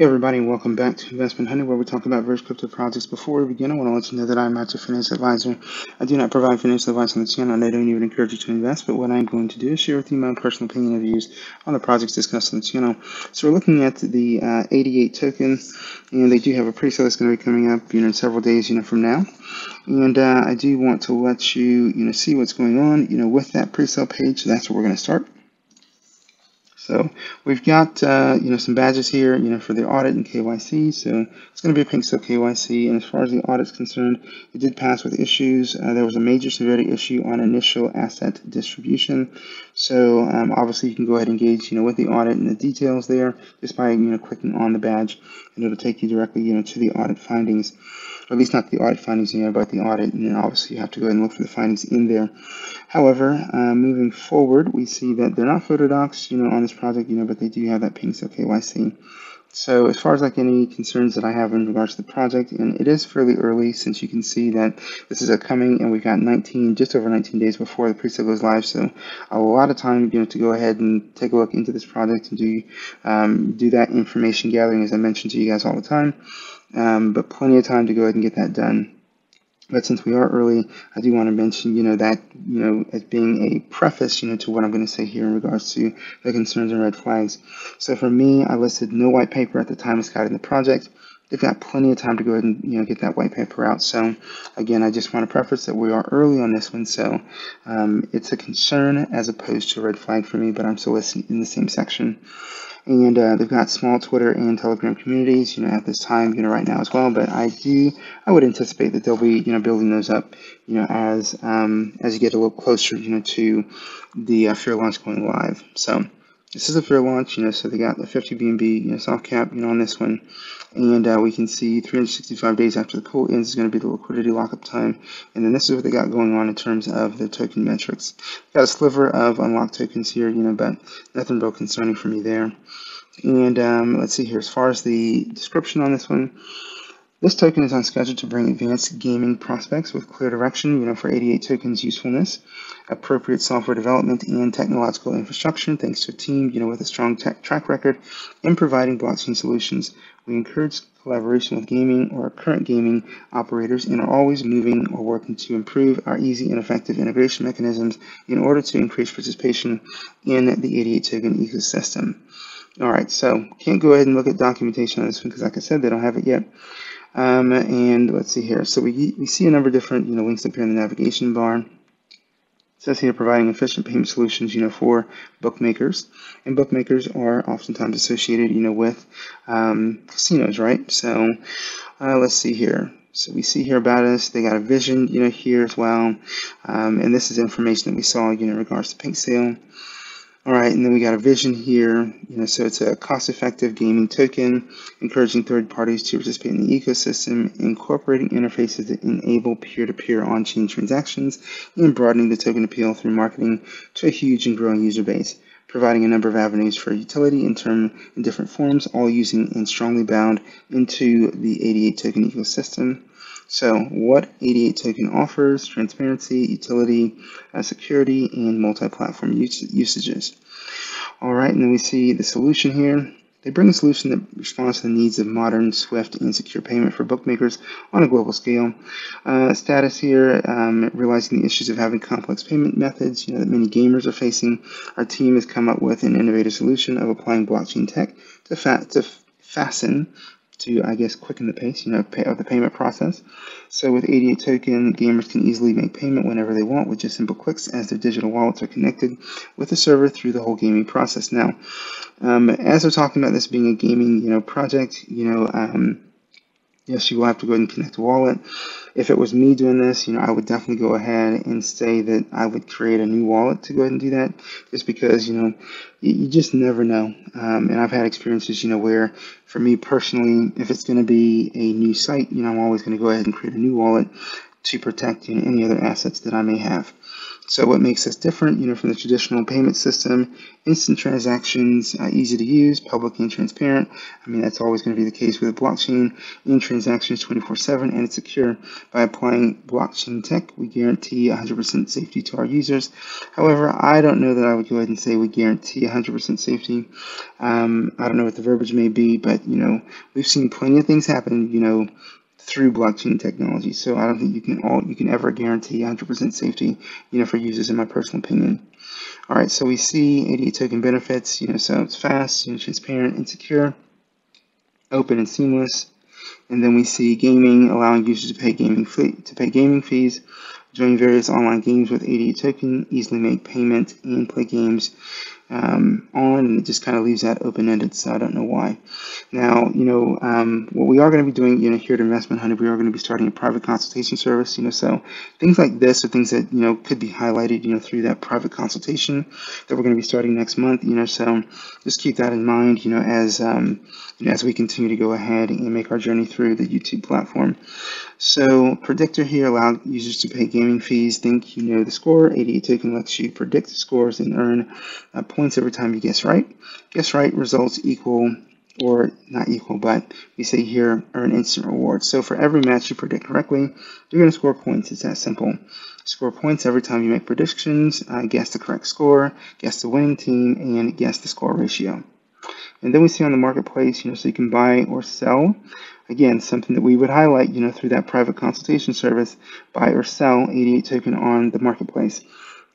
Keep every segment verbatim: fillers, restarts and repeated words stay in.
Hey everybody, and welcome back to Investment Honey, where we talk about various crypto projects. Before we begin, I want to let you know that I'm not your financial advisor. I do not provide financial advice on the channel, and I don't even encourage you to invest, but what I'm going to do is share with you my own personal opinion and views on the projects discussed on the channel. So we're looking at the uh, eighty-eight token, and they do have a pre-sale that's going to be coming up, you know, in several days, you know, from now. And uh, I do want to let you, you know, see what's going on, you know, with that pre-sale page. So that's where we're going to start. So we've got, uh, you know, some badges here, you know, for the audit and K Y C. So it's going to be a Pink Sale K Y C. And as far as the audit's concerned, it did pass with issues. Uh, there was a major severity issue on initial asset distribution. So um, obviously you can go ahead and engage, you know, with the audit and the details there just by, you know, clicking on the badge, and it'll take you directly, you know, to the audit findings. Or at least not the audit findings, you know, but the audit, and then obviously you have to go ahead and look for the findings in there. However, uh, moving forward, we see that they're not photo docs, you know, on this project, you know, but they do have that Pink Sale K Y C. So as far as like any concerns that I have in regards to the project, and it is fairly early, since you can see that this is a coming, and we've got nineteen, just over nineteen days before the pre-sale goes live. So a lot of time, you know, to go ahead and take a look into this project and do um, do that information gathering, as I mentioned to you guys all the time. Um, but plenty of time to go ahead and get that done. But since we are early, I do want to mention, you know, that, you know, as being a preface, you know, to what I'm going to say here in regards to the concerns and red flags. So for me, I listed no white paper at the time of scouting the project. They've got plenty of time to go ahead and, you know, get that white paper out. So again, I just want to preface that we are early on this one. So um, it's a concern as opposed to a red flag for me, but I'm still listed in the same section. And uh, they've got small Twitter and Telegram communities, you know, at this time, you know, right now as well. But I do, I would anticipate that they'll be, you know, building those up, you know, as um, as you get a little closer, you know, to the uh, fair launch going live. So this is a fair launch, you know, so they got the fifty B N B, you know, soft cap, you know, on this one. And uh, we can see three hundred sixty-five days after the pool ends is going to be the liquidity lockup time. And then this is what they got going on in terms of the token metrics. Got a sliver of unlocked tokens here, you know, but nothing real concerning for me there. And um, let's see here, as far as the description on this one. This token is on schedule to bring advanced gaming prospects with clear direction, you know, for eighty-eight tokens usefulness, appropriate software development, and technological infrastructure, thanks to a team, you know, with a strong tech track record in providing blockchain solutions. We encourage collaboration with gaming or current gaming operators and are always moving or working to improve our easy and effective integration mechanisms in order to increase participation in the eighty-eight token ecosystem. All right, so can't go ahead and look at documentation on this one because, like I said, they don't have it yet. Um, and let's see here. So we, we see a number of different, you know, links up here in the navigation bar. It says here providing efficient payment solutions, you know, for bookmakers, and bookmakers are oftentimes associated, you know, with um, casinos, right? So uh, let's see here. So we see here about us, they got a vision, you know, here as well. Um, and this is information that we saw, you know, in regards to Pink Sale. All right, and then we got a vision here, you know, so it's a cost-effective gaming token, encouraging third parties to participate in the ecosystem, incorporating interfaces that enable peer-to-peer on-chain transactions, and broadening the token appeal through marketing to a huge and growing user base, providing a number of avenues for utility in, term, in different forms, all using and strongly bound into the eighty-eight token ecosystem. So what eighty-eight token offers: transparency, utility, uh, security, and multi-platform us usages. All right, and then we see the solution here. They bring a solution that responds to the needs of modern, swift, and secure payment for bookmakers on a global scale. Uh, status here, um, realizing the issues of having complex payment methods, you know, that many gamers are facing. Our team has come up with an innovative solution of applying blockchain tech to, fa to fasten to, I guess, quicken the pace, you know, pay of the payment process. So with eighty-eight token, gamers can easily make payment whenever they want with just simple clicks, as their digital wallets are connected with the server through the whole gaming process. Now, um, as we're talking about this being a gaming, you know, project, you know, um, yes, you will have to go ahead and connect a wallet. If it was me doing this, you know, I would definitely go ahead and say that I would create a new wallet to go ahead and do that, just because, you know, you, you just never know. Um, and I've had experiences, you know, where for me personally, if it's going to be a new site, you know, I'm always going to go ahead and create a new wallet to protect, you know, any other assets that I may have. So what makes us different, you know, from the traditional payment system? Instant transactions, uh, easy to use, public and transparent. I mean, that's always going to be the case with a blockchain. In transactions twenty-four seven, and it's secure. By applying blockchain tech, we guarantee one hundred percent safety to our users. However, I don't know that I would go ahead and say we guarantee one hundred percent safety. Um, I don't know what the verbiage may be, but, you know, we've seen plenty of things happen, you know, through blockchain technology. So I don't think you can all you can ever guarantee one hundred percent safety, you know, for users, in my personal opinion. All right, so we see eighty-eight token benefits, you know, so it's fast, you know, transparent and secure, open and seamless. And then we see gaming, allowing users to pay gaming fee, to pay gaming fees, join various online games with eighty-eight token, easily make payment and play games um, on, and it just kind of leaves that open-ended, so I don't know why. Now, you know, um, what we are going to be doing, you know, here at Investment Honey, we are going to be starting a private consultation service, you know, so things like this are things that, you know, could be highlighted, you know, through that private consultation that we're going to be starting next month, you know, so just keep that in mind, you know, as, um, you know, as we continue to go ahead and make our journey through the YouTube platform. So predictor here allowed users to pay gaming fees. Think you know the score. eighty-eight token lets you predict scores and earn uh, points every time you guess right. Guess right results equal or not equal, but we say here earn instant rewards. So for every match you predict correctly, you're going to score points. It's that simple. Score points every time you make predictions. Uh, guess the correct score. Guess the winning team, and guess the score ratio. And then we see on the marketplace, you know, so you can buy or sell. Again, something that we would highlight, you know, through that private consultation service, buy or sell eighty-eight token on the marketplace.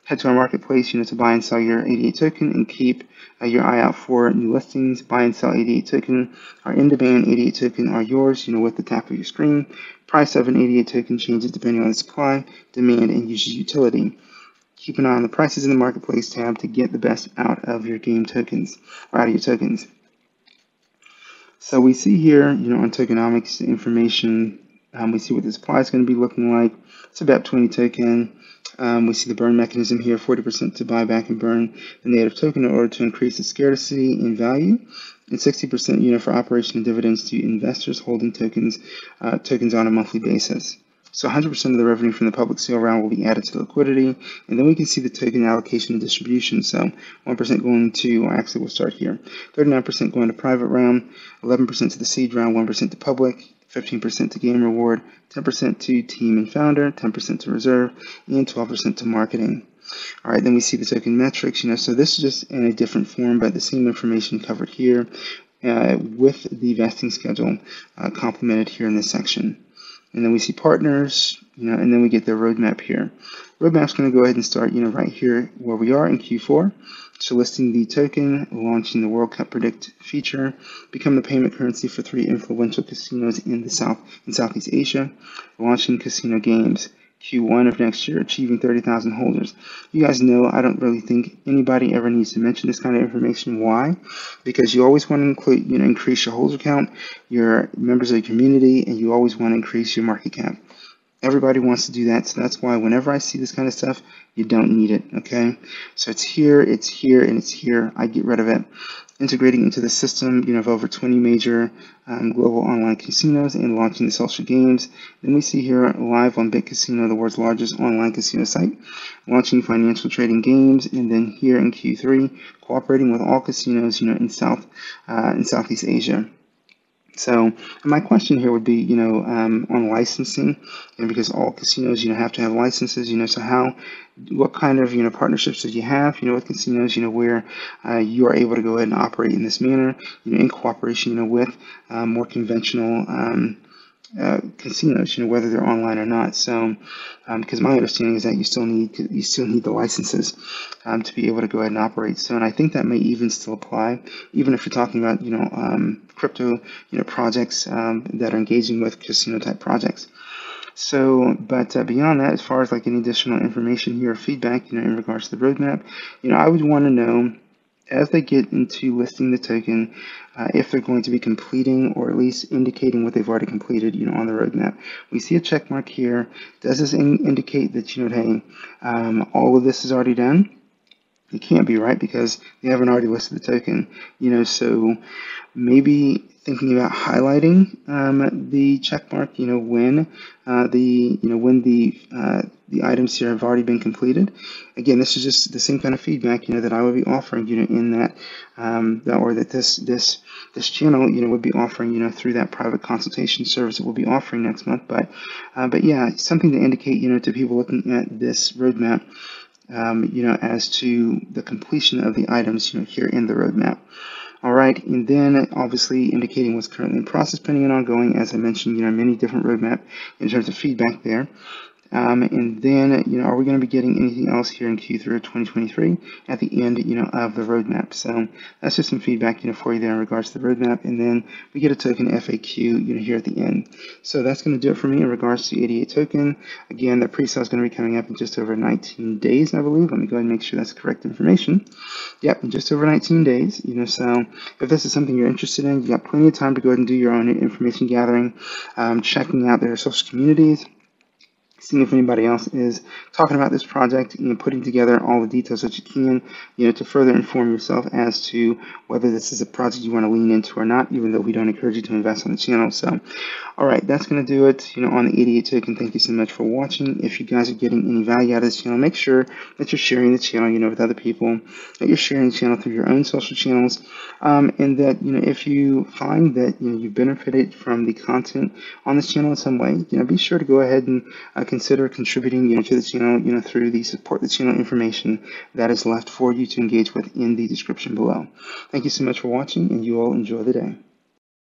Head to our marketplace, you know, to buy and sell your eighty-eight token, and keep uh, your eye out for new listings. Buy and sell eighty-eight token, our in-demand eighty-eight token are yours, you know, with the tap of your screen. Price of an eighty-eight token changes depending on the supply, demand, and user utility. Keep an eye on the prices in the marketplace tab to get the best out of your game tokens, or out of your tokens. So we see here, you know, on tokenomics information, um, we see what the supply is going to be looking like. It's about twenty token. Um, we see the burn mechanism here, forty percent to buy back and burn the native token in order to increase its scarcity and value, and sixty percent, you know, for operation and dividends to investors holding tokens, uh, tokens on a monthly basis. So one hundred percent of the revenue from the public sale round will be added to liquidity. And then we can see the token allocation and distribution. So one percent going to, well, actually we'll start here, thirty-nine percent going to private round, eleven percent to the seed round, one percent to public, fifteen percent to game reward, ten percent to team and founder, ten percent to reserve, and twelve percent to marketing. All right, then we see the token metrics, you know, so this is just in a different form, but the same information covered here uh, with the vesting schedule uh, complemented here in this section. And then we see partners, you know, and then we get the roadmap here. Roadmap's going to go ahead and start, you know, right here where we are in Q four. So listing the token, launching the World Cup Predict feature, become the payment currency for three influential casinos in the South in Southeast Asia, launching casino games. Q one of next year, achieving thirty thousand holders. You guys know I don't really think anybody ever needs to mention this kind of information. Why? Because you always want to include, you know, increase your holder count, your members of the community, and you always want to increase your market cap. Everybody wants to do that, so that's why whenever I see this kind of stuff, you don't need it, okay? So it's here, it's here, and it's here. I get rid of it. Integrating into the system, you know, of over twenty major um, global online casinos, and launching the social games. Then we see here live on BitCasino, the world's largest online casino site, launching financial trading games, and then here in Q three, cooperating with all casinos, you know, in South uh, in Southeast Asia. So my question here would be, you know, um, on licensing, and because all casinos, you know, have to have licenses, you know, so how, what kind of, you know, partnerships do you have, you know, with casinos, you know, where uh, you are able to go ahead and operate in this manner, you know, in cooperation, you know, with uh, more conventional um, uh, casinos, you know, whether they're online or not. So, because um, my understanding is that you still need, you still need the licenses um, to be able to go ahead and operate. So, and I think that may even still apply, even if you're talking about, you know, um, crypto, you know, projects um, that are engaging with casino type projects. So, but uh, beyond that, as far as like any additional information here, or feedback, you know, in regards to the roadmap, you know, I would want to know as they get into listing the token, uh, if they're going to be completing or at least indicating what they've already completed, you know, on the roadmap. We see a check mark here. Does this in indicate that, you know, hey, um, all of this is already done? It can't be, right? Because they haven't already listed the token, you know, so maybe thinking about highlighting um, the check mark, you know, when uh, the, you know, when the, uh, the items here have already been completed. Again, this is just the same kind of feedback, you know, that I would be offering, you know, in that, um, or that this, this, this channel, you know, would be offering, you know, through that private consultation service that we'll be offering next month. But, uh, but yeah, something to indicate, you know, to people looking at this roadmap, um, you know, as to the completion of the items, you know, here in the roadmap. All right, and then obviously indicating what's currently in process, pending and ongoing. As I mentioned, you know, many different roadmap in terms of feedback there. Um, and then, you know, are we going to be getting anything else here in Q three of twenty twenty-three at the end, you know, of the roadmap? So that's just some feedback, you know, for you there in regards to the roadmap. And then we get a token F A Q, you know, here at the end. So that's going to do it for me in regards to eighty-eight token. Again, the pre-sale is going to be coming up in just over nineteen days, I believe. Let me go ahead and make sure that's correct information. Yep, in just over nineteen days, you know, so if this is something you're interested in, you've got plenty of time to go ahead and do your own information gathering, um, checking out their social communities, seeing if anybody else is talking about this project, and you know, putting together all the details that you can, you know, to further inform yourself as to whether this is a project you want to lean into or not, even though we don't encourage you to invest on the channel. So, all right, that's going to do it, you know, on the eighty-eight token. Thank you so much for watching. If you guys are getting any value out of this channel, make sure that you're sharing the channel, you know, with other people, that you're sharing the channel through your own social channels, um, and that, you know, if you find that, you know, you've benefited from the content on this channel in some way, you know, be sure to go ahead and uh, consider contributing, you know, to the channel, you know, through the support the channel information that is left for you to engage with in the description below. Thank you so much for watching, and you all enjoy the day.